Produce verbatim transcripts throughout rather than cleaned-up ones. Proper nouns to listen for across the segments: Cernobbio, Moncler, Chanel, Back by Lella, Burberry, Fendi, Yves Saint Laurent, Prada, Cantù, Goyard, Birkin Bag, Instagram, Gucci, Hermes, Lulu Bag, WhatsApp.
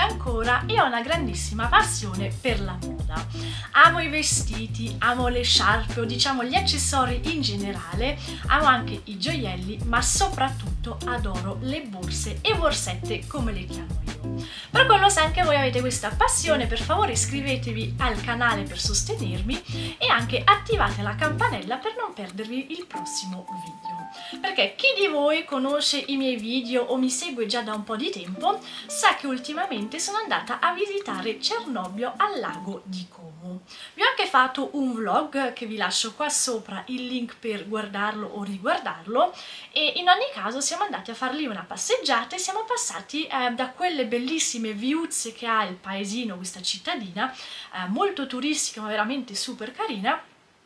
Ancora e ho una grandissima passione per la moda. Amo i vestiti, amo le sciarpe o diciamo gli accessori in generale, amo anche i gioielli, ma soprattutto adoro le borse e borsette come le chiamo io. Per quello, se anche voi avete questa passione, per favore iscrivetevi al canale per sostenermi e anche attivate la campanella per non perdervi il prossimo video. Perché chi di voi conosce i miei video o mi segue già da un po' di tempo sa che ultimamente sono andata a visitare Cernobbio al lago di Como. Vi ho anche fatto un vlog che vi lascio qua sopra il link per guardarlo o riguardarlo, e in ogni caso siamo andati a far lì una passeggiata e siamo passati eh, da quelle bellissime viuzze che ha il paesino, questa cittadina, eh, molto turistica ma veramente super carina.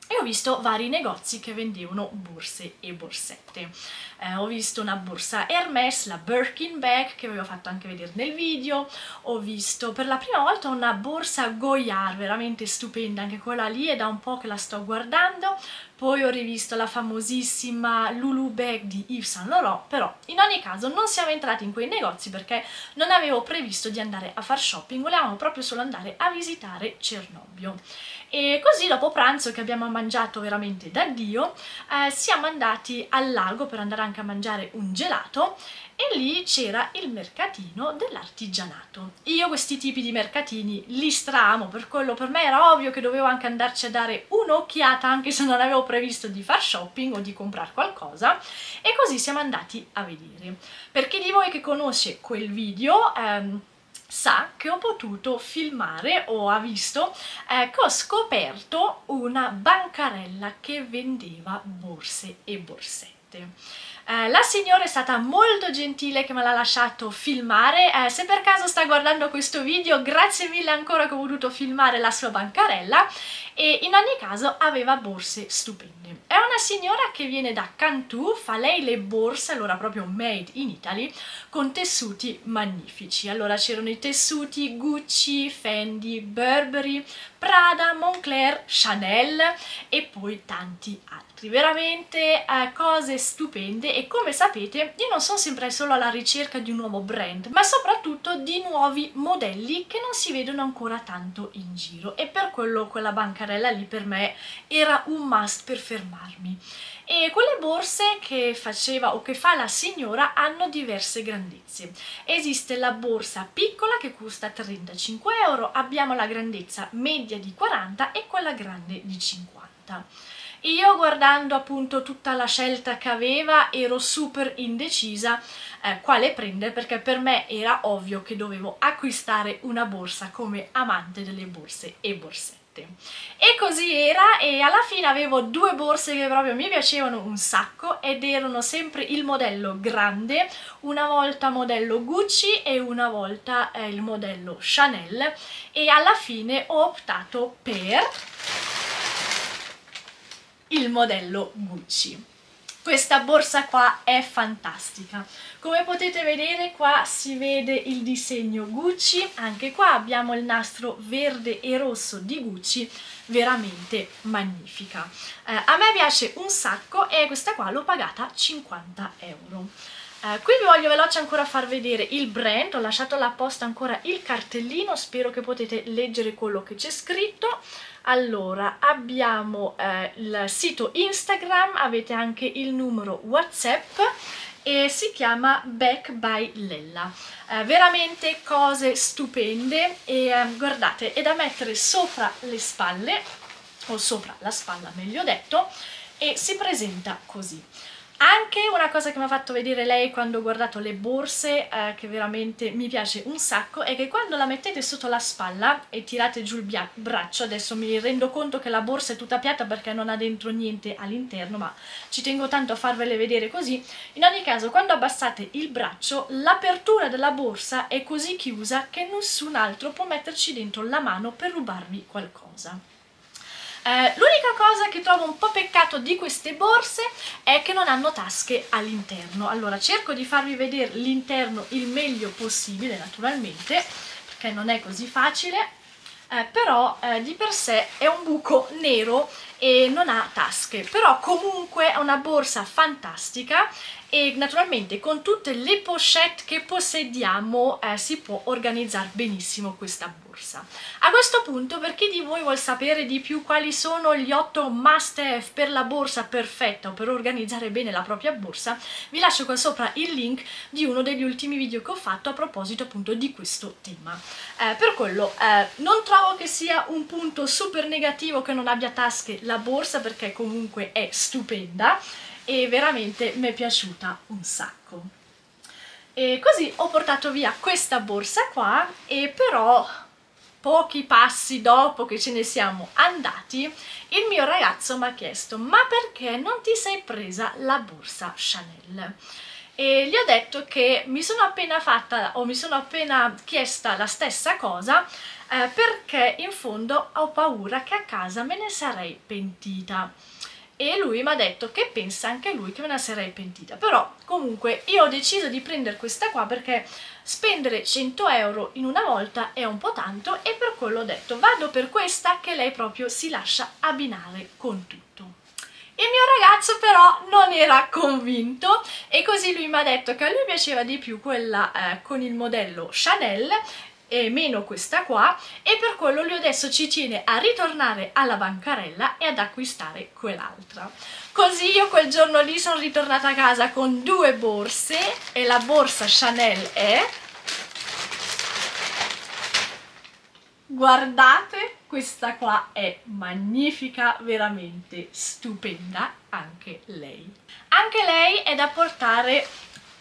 E ho visto vari negozi che vendevano borse e borsette. Eh, ho visto una borsa Hermes, la Birkin Bag, che vi ho fatto anche vedere nel video. Ho visto per la prima volta una borsa Goyard, veramente stupenda, anche quella lì è da un po' che la sto guardando. Poi ho rivisto la famosissima Lulu Bag di Yves Saint Laurent, però in ogni caso non siamo entrati in quei negozi perché non avevo previsto di andare a far shopping, volevamo proprio solo andare a visitare Cernobbio. E così dopo pranzo, che abbiamo mangiato veramente da Dio, eh, siamo andati al lago per andare anche a mangiare un gelato e lì c'era il mercatino dell'artigianato. Io questi tipi di mercatini li straamo, per quello per me era ovvio che dovevo anche andarci a dare un'occhiata, anche se non avevo previsto di far shopping o di comprare qualcosa, e così siamo andati a vedere. Per chi di voi che conosce quel video ehm, sa che ho potuto filmare o ha visto eh, che ho scoperto una bancarella che vendeva borse e borsette. Eh, la signora è stata molto gentile che me l'ha lasciato filmare. Eh, se per caso sta guardando questo video, grazie mille ancora che ho voluto filmare la sua bancarella, e in ogni caso aveva borse stupende. È una signora che viene da Cantù, fa lei le borse, allora proprio made in Italy, con tessuti magnifici. Allora c'erano i tessuti Gucci, Fendi, Burberry, Prada, Moncler, Chanel e poi tanti altri. Veramente eh, cose stupende, e come sapete io non sono sempre solo alla ricerca di un nuovo brand, ma soprattutto di nuovi modelli che non si vedono ancora tanto in giro, e per quello quella bancarella lì per me era un must per fermarmi. E quelle borse che faceva o che fa la signora hanno diverse grandezze. Esiste la borsa piccola che costa trentacinque euro, abbiamo la grandezza media di quaranta e quella grande di cinquanta. Io, guardando appunto tutta la scelta che aveva, ero super indecisa eh, quale prendere, perché per me era ovvio che dovevo acquistare una borsa come amante delle borse e borsette. E così era, e alla fine avevo due borse che proprio mi piacevano un sacco ed erano sempre il modello grande, una volta modello Gucci e una volta eh, il modello Chanel, e alla fine ho optato per il modello Gucci. Questa borsa qua è fantastica, come potete vedere qua si vede il disegno Gucci, anche qua abbiamo il nastro verde e rosso di Gucci, veramente magnifica. Eh, a me piace un sacco e questa qua l'ho pagata cinquanta euro. Uh, qui vi voglio veloce ancora far vedere il brand, ho lasciato là apposta ancora il cartellino, spero che potete leggere quello che c'è scritto. Allora, abbiamo uh, il sito Instagram, avete anche il numero WhatsApp e si chiama Back by Lella. Eh, veramente cose stupende e uh, guardate, è da mettere sopra le spalle, o sopra la spalla meglio detto, e si presenta così. Anche una cosa che mi ha fatto vedere lei quando ho guardato le borse, eh, che veramente mi piace un sacco, è che quando la mettete sotto la spalla e tirate giù il braccio, adesso mi rendo conto che la borsa è tutta piatta perché non ha dentro niente all'interno, ma ci tengo tanto a farvele vedere così. In ogni caso, quando abbassate il braccio, l'apertura della borsa è così chiusa che nessun altro può metterci dentro la mano per rubarvi qualcosa. Eh, l'unica cosa che trovo un po' peccato di queste borse è che non hanno tasche all'interno. Allora, cerco di farvi vedere l'interno il meglio possibile, naturalmente, perché non è così facile, eh, però eh, di per sé è un buco nero e non ha tasche, però comunque è una borsa fantastica e naturalmente con tutte le pochette che possediamo eh, si può organizzare benissimo questa borsa. A questo punto, per chi di voi vuol sapere di più quali sono gli otto must have per la borsa perfetta o per organizzare bene la propria borsa, vi lascio qua sopra il link di uno degli ultimi video che ho fatto a proposito appunto di questo tema. Eh, per quello eh, non trovo che sia un punto super negativo che non abbia tasche la borsa, perché comunque è stupenda e veramente mi è piaciuta un sacco. E così ho portato via questa borsa qua, e però pochi passi dopo che ce ne siamo andati il mio ragazzo mi ha chiesto: ma perché non ti sei presa la borsa Chanel? E gli ho detto che mi sono appena fatta o mi sono appena chiesta la stessa cosa, eh, perché in fondo ho paura che a casa me ne sarei pentita. E lui mi ha detto che pensa anche lui che me ne sarei pentita, però comunque io ho deciso di prendere questa qua perché spendere cento euro in una volta è un po' tanto, e per quello ho detto vado per questa, che lei proprio si lascia abbinare con tutto. Il mio ragazzo però non era convinto, e così lui mi ha detto che a lui piaceva di più quella eh, con il modello Chanel e meno questa qua, e per quello lui adesso ci tiene a ritornare alla bancarella e ad acquistare quell'altra. Così io quel giorno lì sono ritornata a casa con due borse, e la borsa Chanel è... guardate, questa qua è magnifica, veramente stupenda anche lei. Anche lei è da portare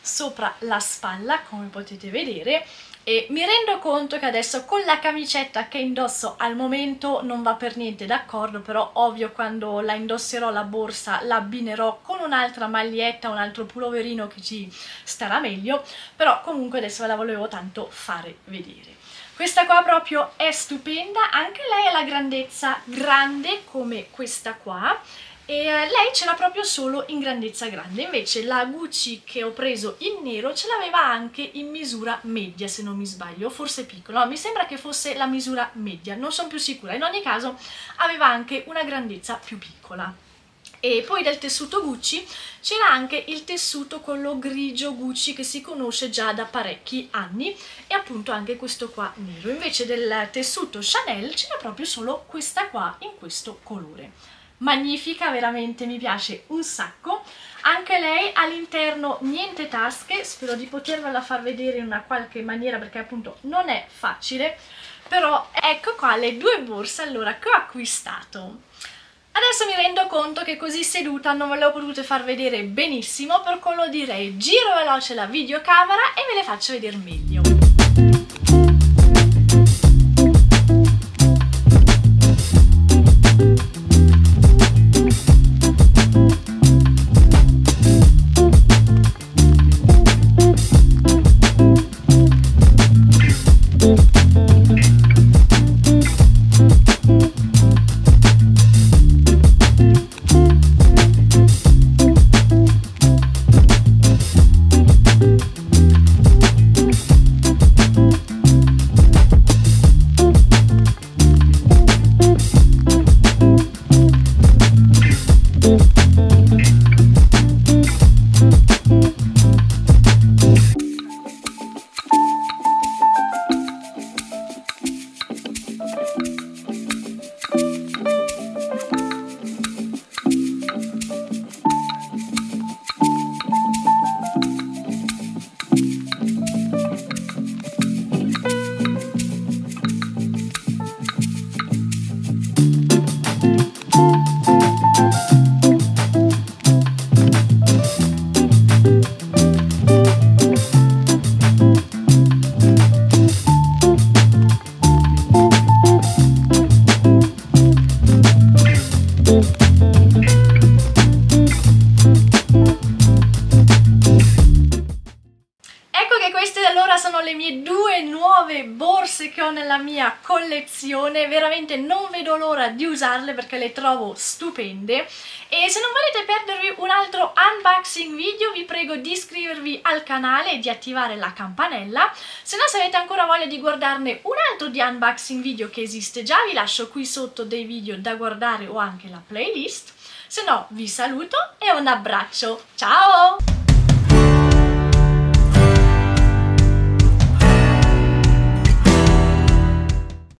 sopra la spalla, come potete vedere, e mi rendo conto che adesso con la camicetta che indosso al momento non va per niente d'accordo, però ovvio quando la indosserò la borsa la abbinerò con un'altra maglietta, un altro puloverino che ci starà meglio, però comunque adesso ve la volevo tanto fare vedere. Questa qua proprio è stupenda, anche lei ha la grandezza grande come questa qua, e lei ce l'ha proprio solo in grandezza grande, invece la Gucci che ho preso in nero ce l'aveva anche in misura media, se non mi sbaglio, forse piccola, no, mi sembra che fosse la misura media, non sono più sicura, in ogni caso aveva anche una grandezza più piccola. E poi del tessuto Gucci c'era anche il tessuto quello grigio Gucci che si conosce già da parecchi anni, e appunto anche questo qua nero, invece del tessuto Chanel c'era proprio solo questa qua in questo colore. Magnifica, veramente mi piace un sacco. Anche lei all'interno niente tasche, spero di potervela far vedere in una qualche maniera perché appunto non è facile, però ecco qua le due borse allora che ho acquistato. Adesso mi rendo conto che così seduta non ve le ho potute far vedere benissimo, per quello direi giro veloce la videocamera e ve le faccio vedere meglio. mia collezione, veramente non vedo l'ora di usarle perché le trovo stupende. E se non volete perdervi un altro unboxing video, vi prego di iscrivervi al canale e di attivare la campanella. Se no, se avete ancora voglia di guardarne un altro di unboxing video che esiste già, vi lascio qui sotto dei video da guardare o anche la playlist. Se no, vi saluto e un abbraccio. Ciao!